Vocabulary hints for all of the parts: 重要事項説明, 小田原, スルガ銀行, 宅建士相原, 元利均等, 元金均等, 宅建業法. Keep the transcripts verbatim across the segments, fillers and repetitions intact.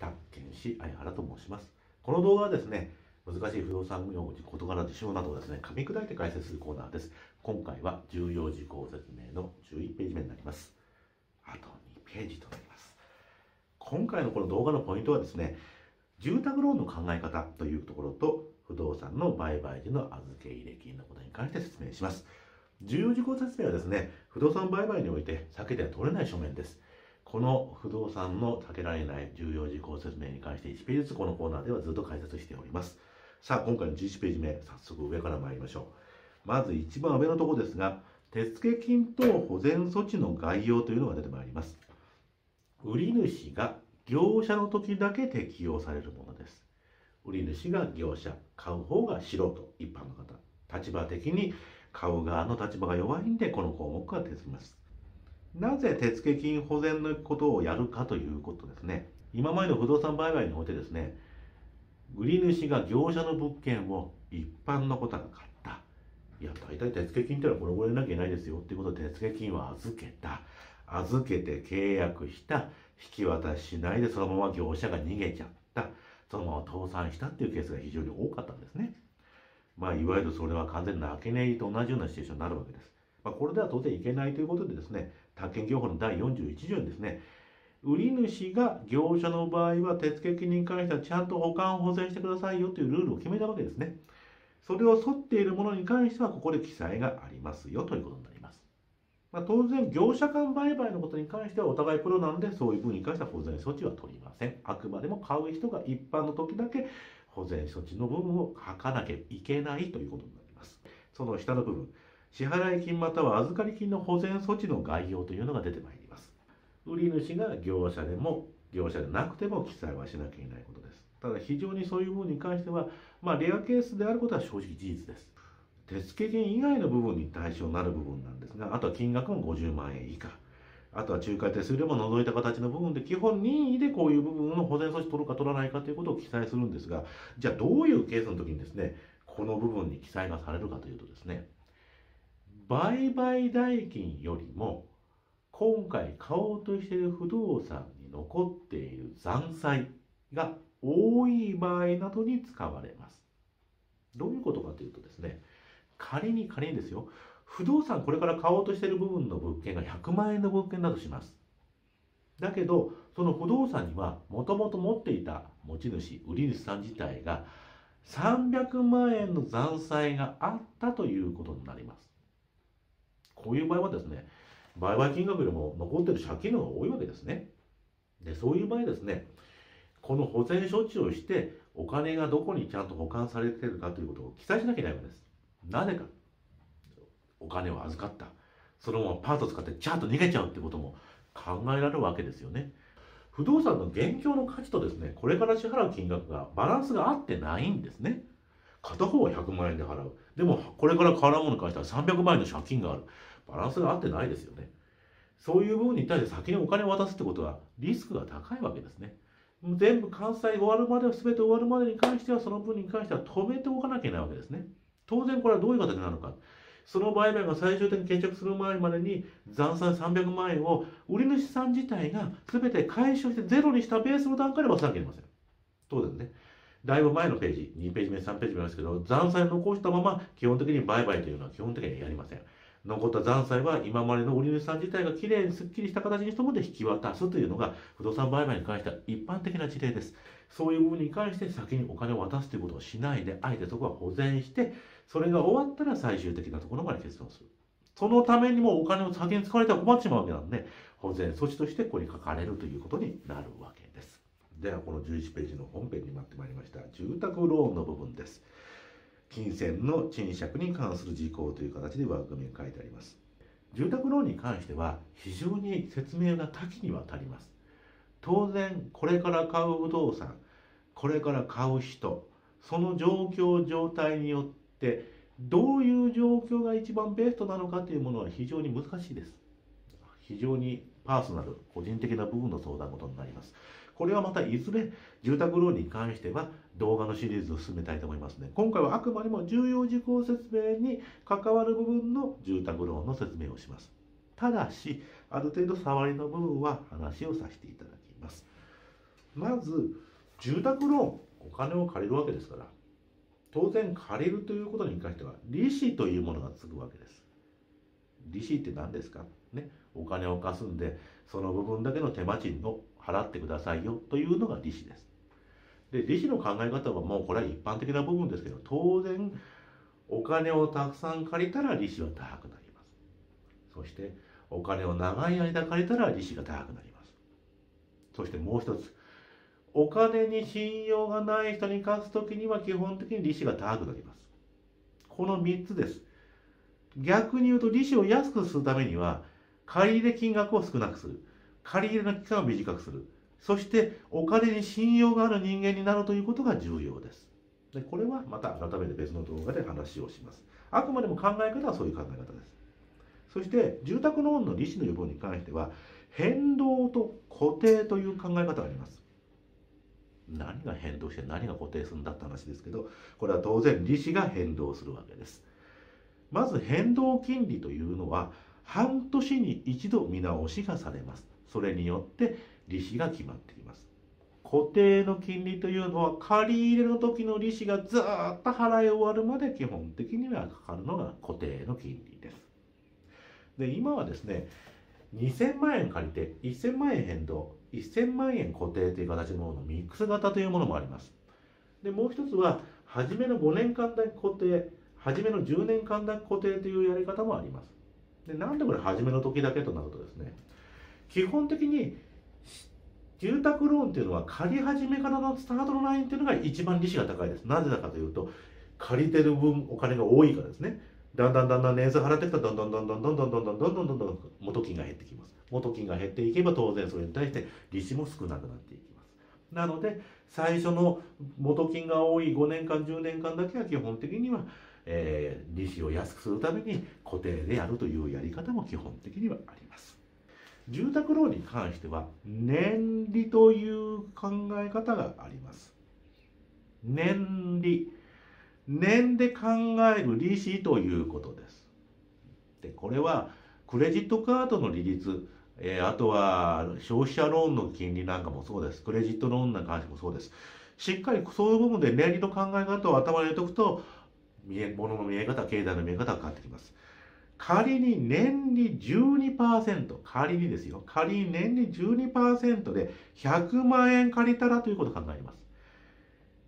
宅建士相原と申します。この動画はですね、難しい不動産用語、事柄、事象などをですね、噛み砕いて解説するコーナーです。今回は重要事項説明のじゅういちページ目になります。あとにページとなります。今回のこの動画のポイントはですね、住宅ローンの考え方というところと、不動産の売買時の預け入れ金のことに関して説明します。重要事項説明はですね、不動産売買において避けては通れない書面です。この不動産の避けられない重要事項説明に関していちページずつこのコーナーではずっと解説しております。さあ、今回のじゅういちページ目、早速上から参りましょう。まず一番上のところですが、手付金等保全措置の概要というのが出てまいります。売り主が業者の時だけ適用されるものです。売り主が業者、買う方が素人、一般の方、立場的に買う側の立場が弱いんで、この項目が出てきます。なぜ手付金保全のことをやるかということですね。今までの不動産売買においてですね、売り主が業者の物件を一般の方が買った、いや大体手付金ってのはこれを入れなきゃいけないですよっていうことで、手付金は預けた、預けて契約した、引き渡ししないでそのまま業者が逃げちゃった、そのまま倒産したっていうケースが非常に多かったんですね。まあいわゆるそれは完全な明値入りと同じようなシチュエーションになるわけです。まあ、これでは当然いけないということでですね、宅建業法のだいよんじゅういち条にですね、売り主が業者の場合は手付金に関してはちゃんと保管保全してくださいよというルールを決めたわけですね。それを沿っているものに関してはここで記載がありますよということになります。まあ、当然業者間売買のことに関してはお互いプロなので、そういう分に関しては保全措置は取りません。あくまでも買う人が一般の時だけ保全措置の部分を書かなきゃいけないということになります。その下の部分、支払い金または預かり金の保全措置の概要というのが出てまいります。売り主が業者でも業者でなくても記載はしなきゃいけないことです。ただ非常にそういう部分に関しては、まあ、レアケースであることは正直事実です。手付金以外の部分に対象になる部分なんですが、あとは金額もごじゅうまんえん以下、あとは仲介手数料も除いた形の部分で、基本任意でこういう部分の保全措置を取るか取らないかということを記載するんですが、じゃあどういうケースの時にですね、この部分に記載がされるかというとですね、売買代金よりも今回買おうとしている不動産に残っている残債が多い場合などに使われます。どういうことかというとですね、仮に仮にですよ、不動産これから買おうとしている部分の物件がひゃくまんえんの物件だとします。だけどその不動産にはもともと持っていた持ち主、売り主さん自体がさんびゃくまんえんの残債があったということになります。こういう場合はですね、売買金額よりも残っている借金の方が多いわけですね。で、そういう場合ですね、この保全処置をしてお金がどこにちゃんと保管されているかということを記載しなきゃいけないわけです。なぜかお金を預かった、そのままパート使ってちゃんと逃げちゃうってことも考えられるわけですよね。不動産の現況の価値とですね、これから支払う金額がバランスが合ってないんですね。片方はひゃくまんえんで払う、でもこれから買うものに関してはさんびゃくまんえんの借金がある、バランスが合ってないですよね。そういう部分に対して先にお金を渡すってことはリスクが高いわけですね。全部完済終わるまでは、全て終わるまでに関してはその分に関しては止めておかなきゃいけないわけですね。当然これはどういう形なのか、その売買が最終的に決着する前までに残債さんびゃくまんえんを売り主さん自体が全て解消してゼロにしたベースの段階で渡さなきゃいけません。当然ね、だいぶ前のページ、にページ目、さんページ目ですけど、残債を残したまま基本的に売買というのは基本的にはやりません。残った残債は今までの売り主さん自体がきれいにすっきりした形にしてもで引き渡すというのが不動産売買に関しては一般的な事例です。そういう部分に関して先にお金を渡すということをしないで、あえてそこは保全して、それが終わったら最終的なところまで結論する。そのためにもお金を先に使われては困っちまうわけなんで、保全措置としてここに書かれるということになるわけです。ではこのじゅういちページの本編に待ってまいりました。住宅ローンの部分です。金銭の賃借に関する事項という形で枠面に書いてあります。住宅ローンに関しては非常に説明が多岐にわたります。当然これから買う不動産、これから買う人、その状況状態によってどういう状況が一番ベストなのかというものは非常に難しいです。非常にパーソナル、個人的な部分の相談事になります。これはまたいずれ住宅ローンに関しては動画のシリーズを進めたいと思いますね。今回はあくまでも重要事項説明に関わる部分の住宅ローンの説明をします。ただしある程度触りの部分は話をさせていただきます。まず住宅ローン、お金を借りるわけですから、当然借りるということに関しては利子というものがつくわけです。利子って何ですかね、お金を貸すんでその部分だけの手間賃を払ってくださいよというのが利子です。で、利子の考え方はもうこれは一般的な部分ですけど、当然お金をたくさん借りたら利子は高くなります。そしてお金を長い間借りたら利子が高くなります。そしてもう一つ、お金に信用がない人に貸すときには基本的に利子が高くなります。このみっつです。逆に言うと利子を安くするためには、借入金額を少なくする。借入の期間を短くする。そしてお金に信用がある人間になるということが重要です。で、これはまた改めて別の動画で話をします。あくまでも考え方はそういう考え方です。そして住宅ローンの利子の予防に関しては、変動と固定という考え方があります。何が変動して何が固定するんだって話ですけど、これは当然利子が変動するわけです。まず変動金利というのは半年に一度見直しがされます。それによって利子が決まってきます。固定の金利というのは借り入れの時の利子がずっと払い終わるまで基本的にはかかるのが固定の金利です。で、今はですね、にせんまんえん借りていっせんまんえん変動、いっせんまんえん固定という形のもののミックス型というものもあります。で、もう一つは、初めのごねんかんだけ固定、初めのじゅうねんかんだけ固定というやり方もあります。で、なんでこれ初めの時だけとなるとですね、基本的に住宅ローンというのは借り始めからのスタートのラインというのが一番利子が高いです。なぜだかというと、借りてる分お金が多いからですね。だんだんだんだん年数払ってきたらどんどんどんどんどんどんどんどんどんどんどんどん元金が減ってきます。元金が減っていけば当然それに対して利子も少なくなっていきます。なので最初の元金が多いごねんかんじゅうねんかんだけは基本的には、えー、利子を安くするために固定でやるというやり方も基本的にはあります。住宅ローンに関しては年利という考え方があります。年利、年で考える利子ということです。で、これはクレジットカードの利率、えー、あとは消費者ローンの金利なんかもそうです。クレジットローンなんかもそうです。しっかりそういう部分で年利の考え方を頭に入れておくと、物の見え方、経済の見え方が変わってきます。仮に年利 じゅうにパーセント、仮にですよ、仮に年利 じゅうにパーセント でひゃくまんえん借りたらということを考えます。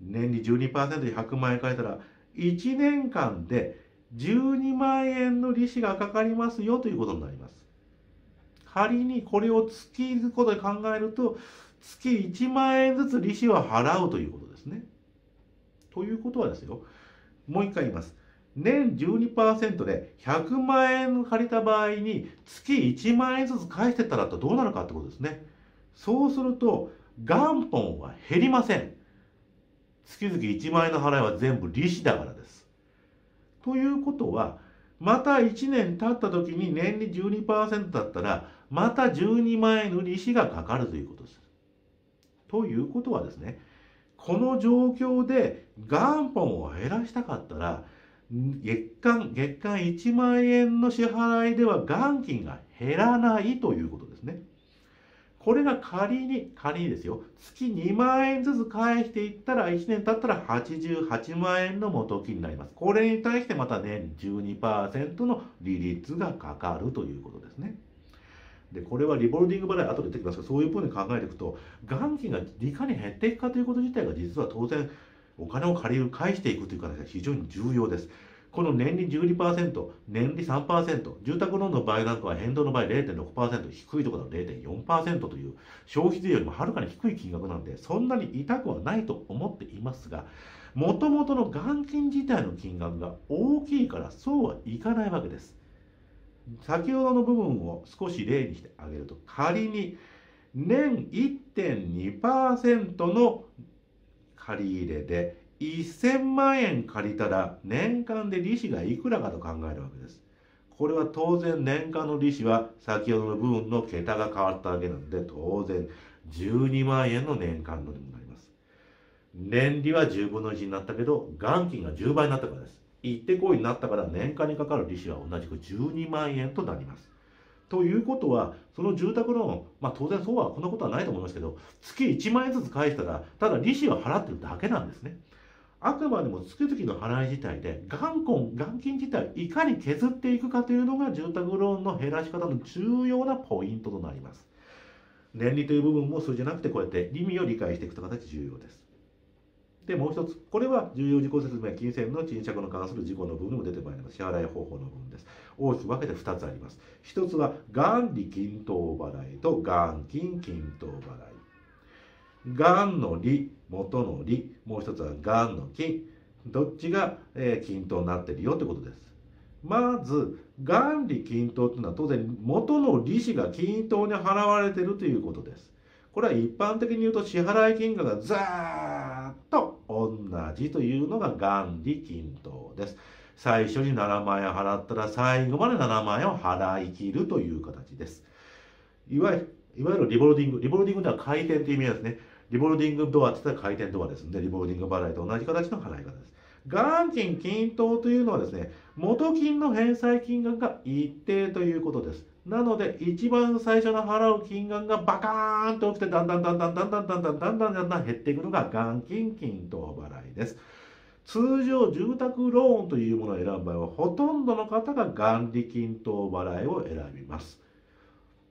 年利 じゅうにパーセント でひゃくまんえん借りたらいちねんかんでじゅうにまんえんの利子がかかりますよということになります。仮にこれを月いくことで考えると月いちまんえんずつ利子は払うということですね。ということはですよ、もう一回言います。年 じゅうにパーセント でひゃくまんえん借りた場合に月いちまんえんずつ返してたらとどうなるかってことですね。そうすると元本は減りません。月々いちまんえんの払いは全部利子だからです。ということは、またいちねん経った時に年利 じゅうにパーセント だったら、またじゅうにまんえんの利子がかかるということです。ということはですね、この状況で元本を減らしたかったら、月間、月間いちまんえんの支払いでは元金が減らないということですね。これが仮に、仮にですよ、月にまんえんずつ返していったら、いちねん経ったらはちじゅうはちまんえんの元金になります。これに対してまた年 じゅうにパーセント の利率がかかるということですね。で、これはリボルディング払い、後で出てきますが、そういうふうに考えていくと、元金がいかに減っていくかということ自体が、実は当然、お金を借りる、返していくという形が非常に重要です。この年利 じゅうにパーセント、年利 さんパーセント、住宅ローンの場合なんかは変動の場合 れいてんろくパーセント、低いところだと れいてんよんパーセント という消費税よりもはるかに低い金額なんで、そんなに痛くはないと思っていますが、もともとの元金自体の金額が大きいからそうはいかないわけです。先ほどの部分を少し例にしてあげると、仮に年 いってんにパーセント の借り入れで、いっせんまんえん借りたら年間で利子がいくらかと考えるわけです。これは当然年間の利子は先ほどの部分の桁が変わったわけなので当然じゅうにまんえんの年間の利になります。年利はじゅうぶんのいちになったけど元金がじゅうばいになったからです。一手行為になったから年間にかかる利子は同じくじゅうにまんえんとなります。ということは、その住宅ローン、まあ、当然そうは、こんなことはないと思いますけど、月いちまん円ずつ返したら、ただ利子は払ってるだけなんですね。あくまでも月々の払い自体で、元本、元金自体、いかに削っていくかというのが、住宅ローンの減らし方の重要なポイントとなります。年利という部分も数字じゃなくて、こうやって利味を理解していくという形が重要です。で、もう一つ、これは重要事項説明、金銭の賃借の関する事項の部分にも出てまいります。支払い方法の部分です。大きく分けてふたつあります。ひとつは、元利均等払いと元金均等払い。元の利、元の利、もう一つは元の金。どっちが、えー、均等になってるよということです。まず、元利均等というのは当然、元の利子が均等に払われているということです。これは一般的に言うと支払い金額がざーっと同じというのが元利均等です。最初にななまん円払ったら最後までななまん円を払い切るという形です。いわゆる、いわゆるリボルディング。リボルディングとは回転という意味ですね。リボルディングドアって言ったら回転ドアですので、リボルディング払いと同じ形の払い方です。元金均等というのはですね、元金の返済金額が一定ということです。なので、一番最初の払う金額がバカーンと起きて、だんだんだんだんだんだんだんだんだんだんだんだん減っていくのが元金均等払いです。通常、住宅ローンというものを選ぶ場合は、ほとんどの方が元利均等払いを選びます。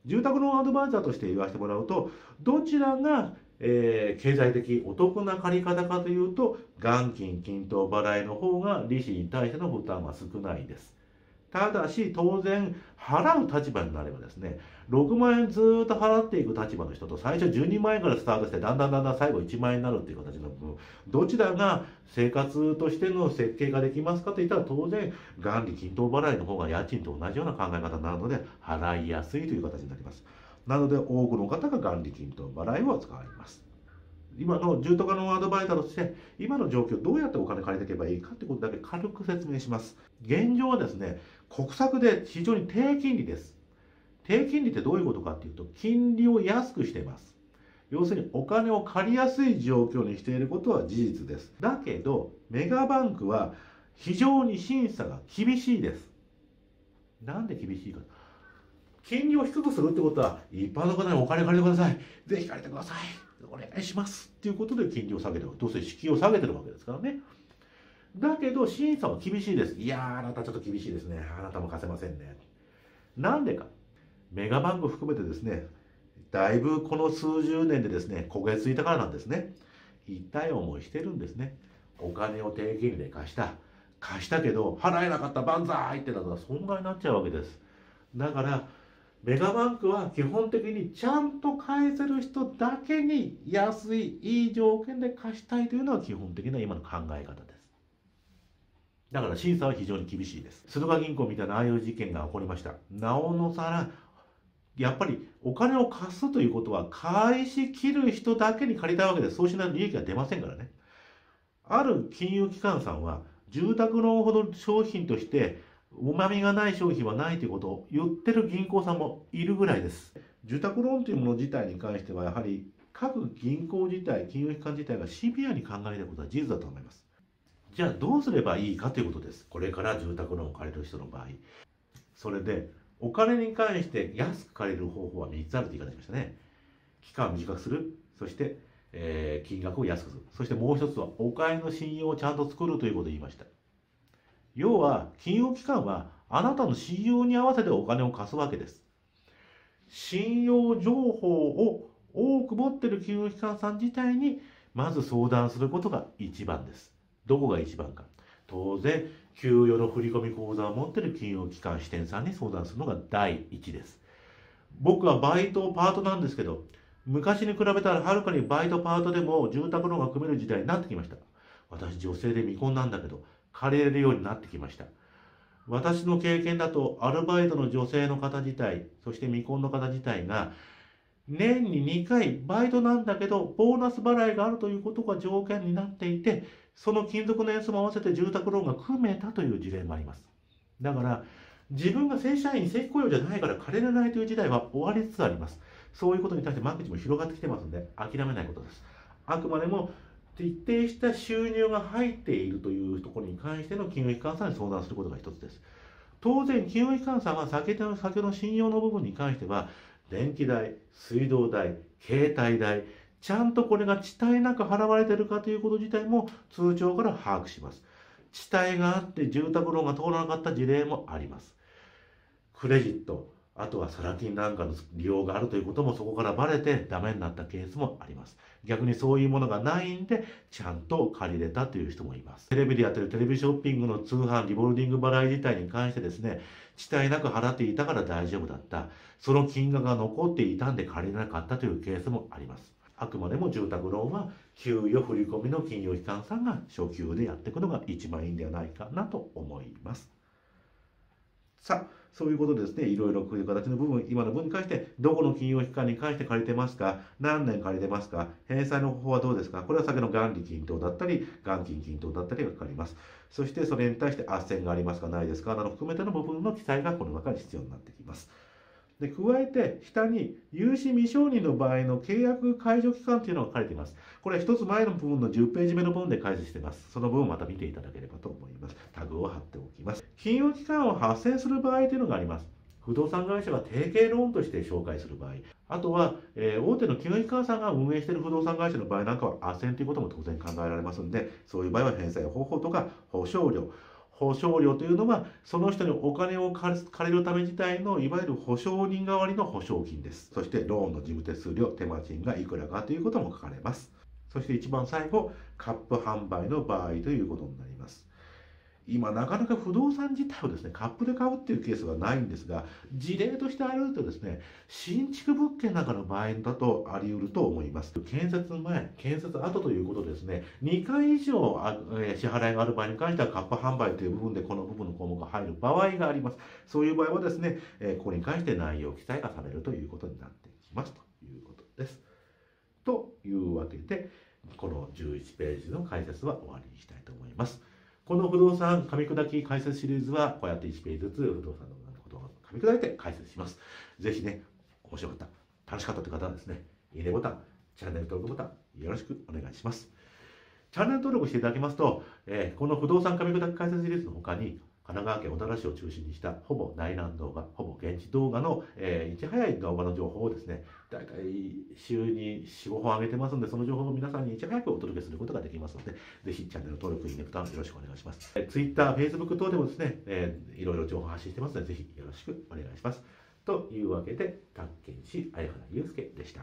住宅ローンアドバイザーとして言わせてもらうと、どちらがえー、経済的お得な借り方かというと、元金均等払いの方が利子に対しての負担は少ないです。ただし、当然、払う立場になればですね、ろくまん円ずーっと払っていく立場の人と、最初じゅうにまん円からスタートして、だんだんだんだん最後いちまん円になるっていう形の部分、どちらが生活としての設計ができますかといったら、当然、元利均等払いの方が家賃と同じような考え方になるので、払いやすいという形になります。なので、多くの方が元利均等払いを使います。今の住宅ローンアドバイザーとして、今の状況、どうやってお金借りていけばいいかということだけ軽く説明します。現状はですね、国策で非常に低金利です。低金利ってどういうことかというと、金利を安くしています。要するに、お金を借りやすい状況にしていることは事実です。だけど、メガバンクは非常に審査が厳しいです。なんで厳しいか。金利を低くするってことは、一般の方にお金借りてください。ぜひ借りてください。お願いします。っていうことで金利を下げてる。どうせ敷居を下げてるわけですからね。だけど、審査は厳しいです。いやー、あなたちょっと厳しいですね。あなたも貸せませんね。なんでか。メガバンク含めてですね、だいぶこの数十年でですね、焦げついたからなんですね。痛い思いしてるんですね。お金を低金利で貸した。貸したけど、払えなかった万歳ってなったら損害になっちゃうわけです。だから、メガバンクは基本的にちゃんと返せる人だけに安い、いい条件で貸したいというのは基本的な今の考え方です。だから審査は非常に厳しいです。スルガ銀行みたいなああいう事件が起こりました。なおのさら、やっぱりお金を貸すということは返し切る人だけに借りたいわけです。そうしないと利益が出ませんからね。ある金融機関さんは住宅ローンほど商品としてうまみがない商品はないということを言ってる銀行さんもいるぐらいです。住宅ローンというもの自体に関しては、やはり各銀行自体、金融機関自体がシビアに考えることは事実だと思います。じゃあどうすればいいかということです。これから住宅ローンを借りる人の場合。それで、お金に関して安く借りる方法はみっつあるという言い方しましたね。期間を短くする。そして、えー、金額を安くする。そしてもう一つは、お金の信用をちゃんと作るということを言いました。要は、金融機関はあなたの信用に合わせてお金を貸すわけです。信用情報を多く持っている金融機関さん自体に、まず相談することが一番です。どこが一番か。当然、給与の振込口座を持っている金融機関支店さんに相談するのが第一です。僕はバイト、パートなんですけど、昔に比べたらはるかにバイト、パートでも住宅ローンが組める時代になってきました。私、女性で未婚なんだけど、借りれるようになってきました。私の経験だと、アルバイトの女性の方自体、そして未婚の方自体が、年ににかいバイトなんだけど、ボーナス払いがあるということが条件になっていて、その勤続年数も合わせて住宅ローンが組めたという事例もあります。だから、自分が正社員、正規雇用じゃないから借りれないという時代は終わりつつあります。そういうことに対して間口も広がってきてますので、諦めないことです。あくまでも、一定した収入が入っているというところに関しての金融機関さんに相談することが一つです。当然金融機関さんは酒の信用の部分に関しては電気代、水道代、携帯代、ちゃんとこれが遅滞なく払われているかということ自体も通帳から把握します。遅滞があって住宅ローンが通らなかった事例もあります。クレジット、あとはサラ金なんかの利用があるということもそこからバレてダメになったケースもあります。逆にそういうものがないんでちゃんと借りれたという人もいます。テレビでやってるテレビショッピングの通販リボルディング払い自体に関してですね、遅滞なく払っていたから大丈夫だった。その金額が残っていたんで借りれなかったというケースもあります。あくまでも住宅ローンは給与振込の金融機関さんが初級でやっていくのが一番いいんではないかなと思います。さあ、そういうことでですね、いろいろこういう形の部分、今の部分に関して、どこの金融機関に関して借りてますか、何年借りてますか、返済の方法はどうですか、これは先の元利均等だったり、元金均等だったりがかかります。そして、それに対して斡旋がありますか、ないですかなど含めての部分の記載がこの中に必要になってきます。で加えて、下に融資未承認の場合の契約解除期間というのが書いています。これはひとつまえの部分のじゅっページめの部分で解説しています。その部分また見ていただければと思います。タグを貼っておきます。金融機関を発生する場合というのがあります。不動産会社が提携ローンとして紹介する場合、あとは、えー、大手の金融機関さんが運営している不動産会社の場合なんかは斡旋ということも当然考えられますので、そういう場合は返済方法とか保証料。保証料というのは、その人にお金を借りるため自体の、いわゆる保証人代わりの保証金です。そして、ローンの事務手数料、手間賃がいくらかということも書かれます。そして一番最後、カップ販売の場合ということになります。今、なかなか不動産自体をですね、カップで買うっていうケースはないんですが、事例としてあるとですね、新築物件なんかの場合だとあり得ると思います。建設前、建設後ということですね、にかいいじょう支払いがある場合に関しては、カップ販売という部分でこの部分の項目が入る場合があります。そういう場合はですね、ここに関して内容記載がされるということになってきますということです。というわけで、このじゅういちページの解説は終わりにしたいと思います。この不動産噛み砕き解説シリーズは、こうやっていちページずつ不動産のことを噛み砕いて解説します。ぜひね、面白かった、楽しかったという方はですね、いいねボタン、チャンネル登録ボタン、よろしくお願いします。チャンネル登録していただきますと、えー、この不動産噛み砕き解説シリーズの他に、神奈川県小田原市を中心にした、ほぼ内覧動画、ほぼ現地動画の、えー、いち早い動画の情報をですね、だいたい週によん、ごほん上げてますので、その情報を皆さんにいち早くお届けすることができますので、ぜひチャンネル登録、いいねボタンよろしくお願いします。えー、ツイッター、フェイスブック 等でもですね、えー、いろいろ情報発信してますので、ぜひよろしくお願いします。というわけで、宅建士相原祐介でした。